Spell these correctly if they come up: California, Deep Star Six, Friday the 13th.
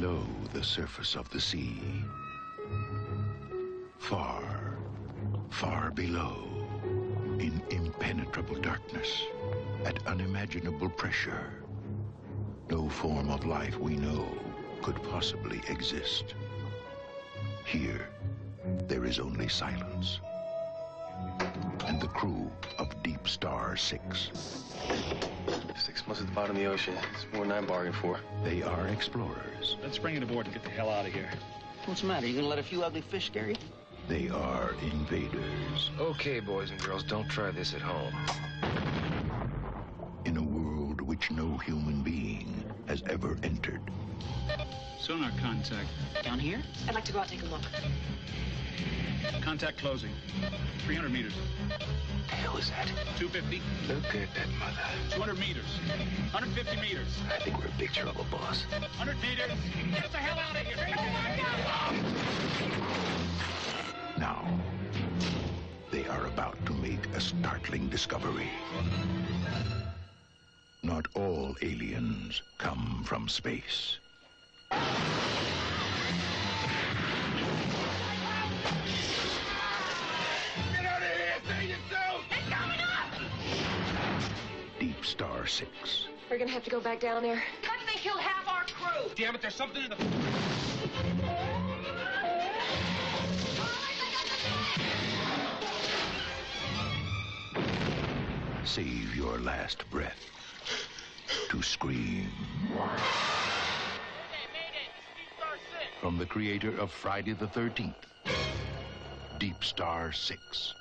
below the surface of the sea. Far, far below, in impenetrable darkness, at unimaginable pressure, no form of life we know could possibly exist. Here, there is only silence. And the crew of Deep Star 6. 6 months at the bottom of the ocean. It's more than I bargained for. They are explorers. Let's bring it aboard and get the hell out of here. What's the matter? You gonna let a few ugly fish scare you? They are invaders. Okay, boys and girls, don't try this at home. In a world which no human being has ever entered. Sonar contact. Down here? I'd like to go out and take a look. Contact closing. 300 meters. The hell is that? 250. Look at that mother. 200 meters. 150 meters. I think we're in big trouble, boss. 100 meters. Get the hell out of here. Oh, now, they are about to make a startling discovery. Not all aliens come from space. Star 6. We're gonna have to go back down there. Couldn't they kill half our crew? Damn it, there's something in the... Save your last breath to scream. They made it. Deep Star 6. From the creator of Friday the 13th, Deep Star 6.